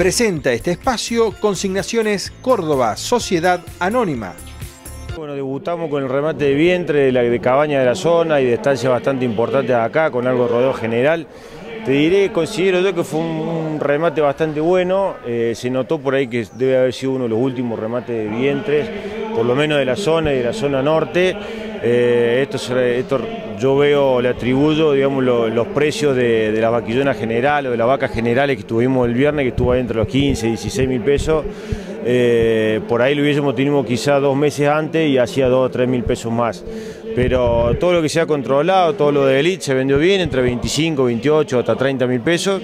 Presenta este espacio Consignaciones Córdoba, Sociedad Anónima. Bueno, debutamos con el remate de vientre de cabaña de la zona y de estancias bastante importantes acá, con algo de rodeo general. Te diré, considero yo que fue un remate bastante bueno, se notó por ahí que debe haber sido uno de los últimos remates de vientres, por lo menos de la zona y de la zona norte. Esto yo veo, le atribuyo, digamos, los precios de la vaquillona general o de las vacas generales que tuvimos el viernes, que estuvo ahí entre los 15 y 16 mil pesos. Por ahí lo hubiésemos tenido quizá 2 meses antes y hacía 2 o 3 mil pesos más. Pero todo lo que se ha controlado, todo lo de elite se vendió bien, entre 25, 28 hasta 30 mil pesos.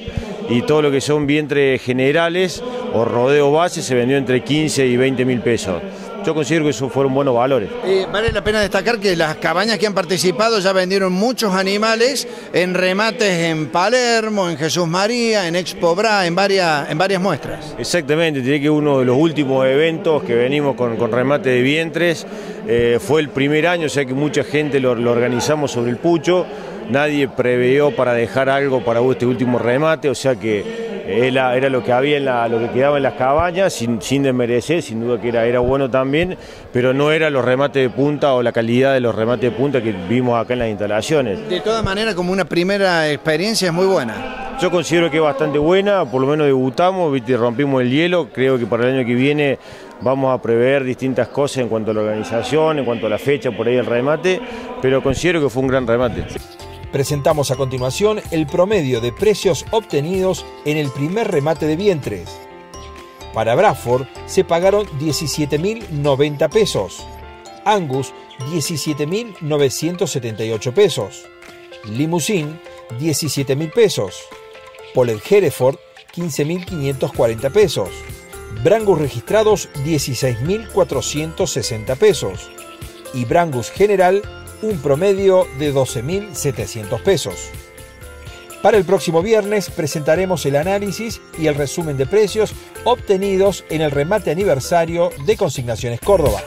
Y todo lo que son vientres generales o rodeo base se vendió entre 15 y 20 mil pesos. Yo considero que esos fueron buenos valores. Vale la pena destacar que las cabañas que han participado ya vendieron muchos animales en remates en Palermo, en Jesús María, en Expo Bra, en varias muestras. Exactamente, diré que uno de los últimos eventos que venimos con remate de vientres fue el primer año, o sea que mucha gente lo organizamos sobre el pucho, nadie preveó para dejar algo para este último remate, o sea que era lo que había, lo que quedaba en las cabañas, sin desmerecer, sin duda que era bueno también, pero no era los remates de punta o la calidad de los remates de punta que vimos acá en las instalaciones. De todas maneras, como una primera experiencia es muy buena. Yo considero que es bastante buena, por lo menos debutamos, ¿viste? Rompimos el hielo, creo que para el año que viene vamos a prever distintas cosas en cuanto a la organización, en cuanto a la fecha, por ahí el remate, pero considero que fue un gran remate. Presentamos a continuación el promedio de precios obtenidos en el primer remate de vientres. Para Braford se pagaron 17.090 pesos, Angus 17.978 pesos, Limusín 17.000 pesos, Polled Hereford 15.540 pesos, Brangus registrados 16.460 pesos y Brangus general un promedio de 12.700 pesos. Para el próximo viernes presentaremos el análisis y el resumen de precios obtenidos en el remate aniversario de Consignaciones Córdoba.